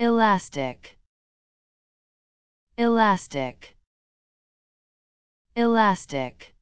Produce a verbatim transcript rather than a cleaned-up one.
elastic, elastic, elastic.